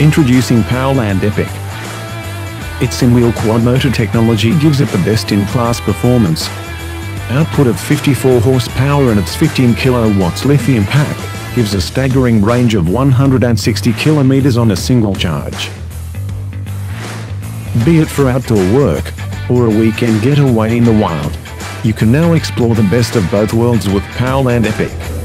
Introducing Powerland Epic. Its in-wheel quad-motor technology gives it the best-in-class performance. Output of 54 horsepower and its 15 kilowatts lithium pack gives a staggering range of 160 kilometers on a single charge. Be it for outdoor work, or a weekend getaway in the wild, you can now explore the best of both worlds with Powerland Epic.